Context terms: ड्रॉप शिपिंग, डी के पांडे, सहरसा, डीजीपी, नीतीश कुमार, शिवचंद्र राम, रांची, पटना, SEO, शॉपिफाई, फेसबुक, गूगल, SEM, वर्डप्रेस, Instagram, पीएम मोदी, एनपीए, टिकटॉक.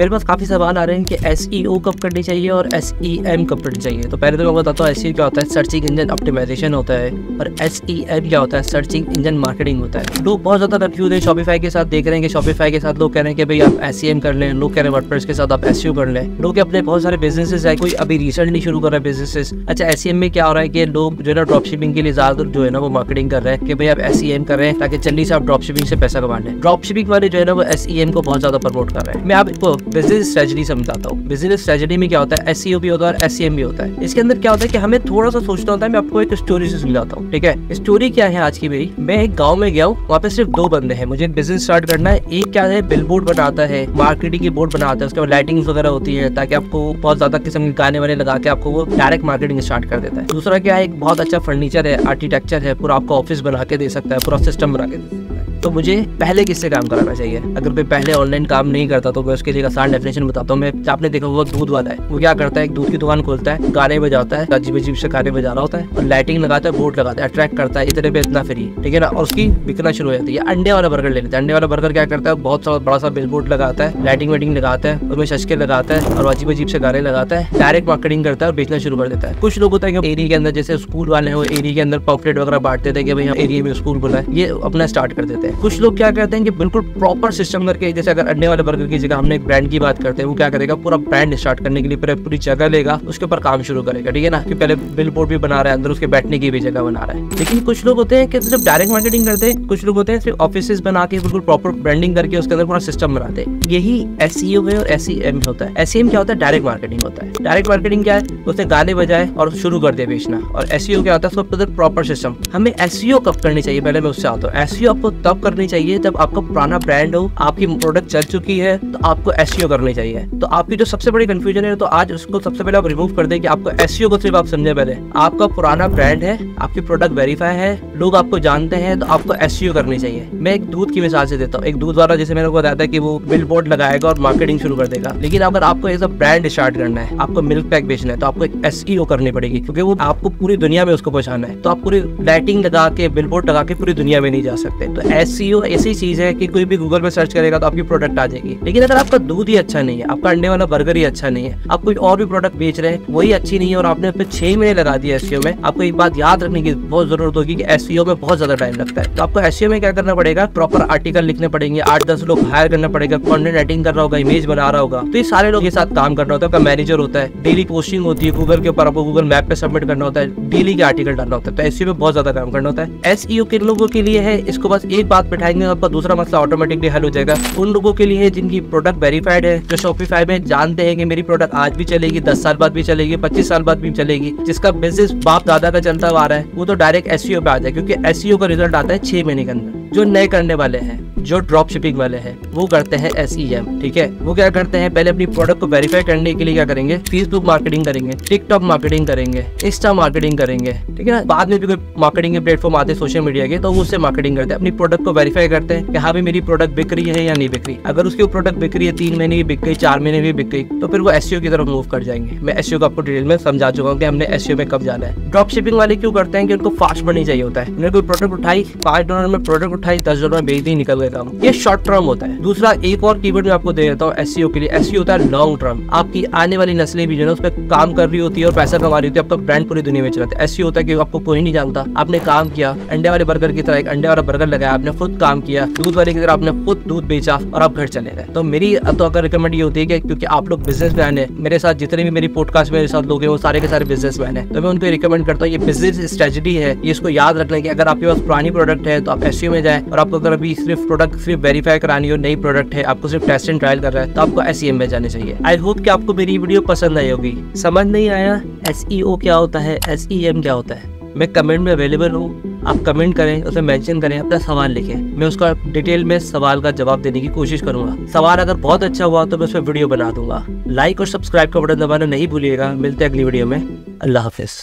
मेरे पास काफ़ी सवाल आ रहे हैं कि SEO कब करनी चाहिए और SEM कब करनी चाहिए। तो पहले तो मैं बताता हूँ SEO क्या होता है, सर्चिंग इंजन ऑप्टिमाइजेशन होता है, और SEM क्या होता है, सर्चिंग इंजन मार्केटिंग होता है। लोग बहुत ज़्यादा कंफ्यूज हैं शॉपिफाई के साथ, देख रहे हैं कि शॉपिफाई के साथ लोग कह रहे हैं कि भाई आप SEM कर लें, लोग कह रहे हैं वर्डप्रेस के साथ आप SEO कर लें। लोग अपने बहुत सारे बिजनेसेस है, कोई अभी रिसेंटली शुरू कर रहे हैं बिजनेसेस। अच्छा SEM में क्या हो रहा है कि लोग जो है ना ड्रॉप शिपिंग के लिए ज़्यादा जो है ना वो मार्केटिंग कर रहे हैं कि भाई आप SEM कर रहे हैं ताकि जल्दी से आप ड्रॉप शिपिंग से पैसा कमा लें। ड्रॉप शिपिंग वाले जो है ना वो SEM को बहुत ज़्यादा प्रमोट कर रहे हैं। मैं आपको बिजनेस स्ट्रेटजी समझाता हूँ। बिजनेस स्ट्रेटजी में क्या होता है, SEO भी होता है और SEM भी होता है। इसके अंदर क्या होता है कि हमें थोड़ा सा सोचना होता है। मैं आपको एक स्टोरी से समझाता हूँ, ठीक है। स्टोरी क्या है आज की मेरी, मैं एक गांव में गया हूँ, वहाँ पे सिर्फ 2 बंदे हैं, मुझे बिजनेस स्टार्ट करना है। एक क्या है, बिल बोर्ड बनाता है, मार्केटिंग की बोर्ड बनाता है, उसके बाद लाइटिंग वगैरह होती है ताकि आपको बहुत ज्यादा किस्म के गाने वाने लगा के आपको वो डायरेक्ट मार्केटिंग स्टार्ट कर देता है। दूसरा क्या है, एक बहुत अच्छा फर्नीचर है, आर्किटेक्चर है, पूरा आपको ऑफिस बना के दे सकता है, पूरा सिस्टम बना के दे सकता है। तो मुझे पहले किससे काम कराना चाहिए? अगर मैं पहले ऑनलाइन काम नहीं करता तो मैं उसके लिए आसान डेफिनेशन बताता हूँ। मैं आपने देखा हुआ दूध वाला है, वो क्या करता है, एक दूध की दुकान खोलता है, गाने बजाता है, अजीब अजीब से गाने बजा रहा होता है और लाइटिंग लगाता है, बोर्ड लगाता है, अट्रैक्ट करता है, इतने पे इतना फ्री, ठीक है ना, और उसकी बिकना शुरू हो जाती है। अंडे वाला बर्गर ले लेते हैं, अंडे वाला बर्गर क्या करता है, बहुत सारा बड़ा सा बिल बोर्ड लगाता है, लाइटिंग वाइटिंग लगाता है, उसमें शशके लगाता है और अजीब अजीब से गाने लगाता है, डायरेक्ट मार्केटिंग करता है और बेचना शुरू कर देता है। कुछ लोग होता है कि एरिया के अंदर, जैसे स्कूल वाले हैं, वो एरिया के अंदर पॉम्पलेट वगैरह बांटते थे कि भाई एरिया में स्कूल खुला है, ये अपना स्टार्ट कर देते हैं। कुछ लोग क्या करते हैं कि बिल्कुल प्रॉपर सिस्टम करके, जैसे अगर अंडे वाले बर्गर की जगह हमने एक ब्रांड की बात करते हैं, वो क्या करेगा, पूरा ब्रांड स्टार्ट करने के लिए पूरी जगह लेगा, उसके ऊपर काम शुरू करेगा, ठीक है ना, कि पहले बिल बोर्ड भी बना रहा है, अंदर उसके बैठने की भी जगह बना रहा है। लेकिन कुछ लोग होते हैं कि सिर्फ डायरेक्ट मार्केटिंग करते हैं, कुछ लोग होते हैं सिर्फ ऑफिस बना के बिल्कुल प्रॉपर ब्रांडिंग करके उसके अंदर पूरा सिस्टम बनाते हैं। यही SEO है और SEM होता है। SEM क्या होता है, डायरेक्ट मार्केटिंग होता है। डायरेक्ट मार्केटिंग क्या है, उसने गाने बजाए और शुरू कर दिया बेचना, और SEO क्या होता है, उसके अंदर प्रॉपर सिस्टम। हमें SEO कब करनी चाहिए, पहले मैं उससे आता हूँ। SEO आपको तब करनी चाहिए जब आपका पुराना ब्रांड हो, आपकी प्रोडक्ट चल चुकी है, तो आपको SEO करनी चाहिए। तो आपकी जो सबसे बड़ी कंफ्यूजन है, तो आज उसको सबसे पहले आप रिमूव कर दें कि आपको SEO को सिर्फ आप समझे। पहले आपका पुराना ब्रांड है, आपकी प्रोडक्ट वेरीफाई है, लोग आपको जानते हैं, तो आपको SEO करनी चाहिए। मैं एक दूध की मिसाल से देता हूँ। एक दूध वाला, जैसे मैंने बताया था कि वो बिल बोर्ड लगाएगा और मार्केटिंग शुरू कर देगा, लेकिन अगर आपको एज अ ब्रांड स्टार्ट करना है, आपको मिल्क पैक बेचना है, तो आपको एक SEO करनी पड़ेगी, क्योंकि वो आपको पूरी दुनिया में उसको पहुंचाना है। तो आप पूरी लाइटिंग लगा के, बिल बोर्ड लगा के पूरी दुनिया में नहीं जा सकते। तो SEO ऐसी चीज है कि कोई भी गूगल पे सर्च करेगा तो आपकी प्रोडक्ट आ जाएगी। लेकिन अगर आपका दूध ही अच्छा नहीं है, आपका अंडे वाला बर्गर ही अच्छा नहीं है, आप कोई और भी प्रोडक्ट बेच रहे हैं वही अच्छी नहीं है, और आपने उसमें 6 महीने लगा दिया SEO में, आपको एक बात याद रखने की बहुत जरूरत होगी कि SEO में बहुत ज्यादा टाइम लगता है। तो आपको SEO में क्या करना पड़ेगा, प्रॉपर आर्टिकल लिखने पड़ेंगे, 8-10 लोग हायर करना पड़ेगा, कॉन्टेंट राइटिंग कर रहा होगा, इमेज बना रहा होगा, तो ये सारे लोग के साथ काम करना होता है, आपका मैनेजर होता है, डेली पोस्टिंग होती है गूगल के ऊपर, आपको गूगल मैप पे सबमिट करना होता है, डेली के आर्टिकल डालना होता है। तो SEO में बहुत ज्यादा काम करना होता है। SEO किन लोगों के लिए है, इसको बस एक बात बैठाएंगे, आपका दूसरा मसला ऑटोमेटिकली हल हो जाएगा। उन लोगों के लिए जिनकी प्रोडक्ट वेरीफाइड है, जो शॉपिफाई में जानते हैं कि मेरी प्रोडक्ट आज भी चलेगी, 10 साल बाद भी चलेगी, 25 साल बाद भी चलेगी, जिसका बिजनेस बाप दादा का चलता हुआ आ रहा है, वो तो डायरेक्ट SEO पे आ जाए, क्योंकि SEO का रिजल्ट आता है 6 महीने के अंदर। जो नए करने वाले हैं, जो ड्रॉप शिपिंग वाले हैं, वो करते हैं SEM, ठीक है। वो क्या करते हैं, पहले अपनी प्रोडक्ट को वेरीफाई करने के लिए क्या करेंगे, फेसबुक मार्केटिंग करेंगे, टिकटॉक मार्केटिंग करेंगे, इंस्टा मार्केटिंग करेंगे, ठीक है ना। बाद में भी कोई मार्केटिंग के प्लेटफॉर्म आते हैं सोशल मीडिया के, तो वो उससे मार्केटिंग करते हैं, अपनी प्रोडक्ट को वेरीफाई करते हैं कि हाँ भाई मेरी प्रोडक्ट बिक रही है या नहीं बिक रही। अगर उसकी प्रोडक्ट बिक रही है, 3 महीने की बिक गई, 4 महीने भी बिक गई, तो फिर वो SEO की तरफ मूव कर जाएंगे। मैं SEO को आपको डिटेल में समझा चुका हूँ कि हमने SEO में कब जाना है। ड्रॉप शिपिंग वाले क्यों करते हैं कि उनको फास्ट मनी चाहिए होता है। उन्होंने कोई प्रोडक्ट उठाई, $5 में प्रोडक्ट उठाई, $10 में बेच दी, निकल गए काम। ये शॉर्ट टर्म होता है। दूसरा एक और कीवर्ड मैं आपको दे देता हूँ SEO के लिए, SEO होता है लॉन्ग टर्म। आपकी आने वाली नस्लें भी जो है उस पर काम कर रही होती है और पैसा कमा रही होती है, आपका ब्रांड पूरी दुनिया में चलाता है। SEO होता है कि आपको कोई नहीं जानता, आपने काम किया, अंडे वाले बर्गर की तरह एक अंडे वाला बर्गर लगाया, आपने खुद काम किया, दूध वाले की तरह आपने खुद दूध बेचा और आप घर चले गए। तो मेरी तो अगर रिकमेंड ये होती है कि क्योंकि आप लोग बिजनेसमैन है, मेरे साथ जितने भी मेरी पॉडकास्ट मेरे साथ लोग हैं वो सारे के सारे बिजनेसमैन है, तो मैं उनको रिकमेंड करता हूँ ये बिजनेस स्ट्रेटजी है, इसको याद रख लें कि अगर आपके पास पुरानी प्रोडक्ट है तो आप SEO में जाए, और आपको अगर अभी सिर्फ प्रोडक्ट सिर्फ वेरीफाई करानी हो, नई प्रोडक्ट है, आपको सिर्फ टेस्ट एंड ट्रायल कर रहा है, तो आपको SEM में जाने चाहिए। आई होप कि आपको मेरी वीडियो पसंद आई होगी। समझ नहीं आया SEO क्या होता है, SEM क्या होता है, मैं कमेंट में अवेलेबल हूँ, आप कमेंट करें, उसमें मेंशन करें, अपना सवाल लिखें, मैं उसका डिटेल में सवाल का जवाब देने की कोशिश करूँगा। सवाल अगर बहुत अच्छा हुआ तो मैं उस पर वीडियो बना दूंगा। लाइक और सब्सक्राइब का बटन दबाना नहीं भूलिएगा। मिलते हैं अगली वीडियो में। अल्लाह हाफिज़।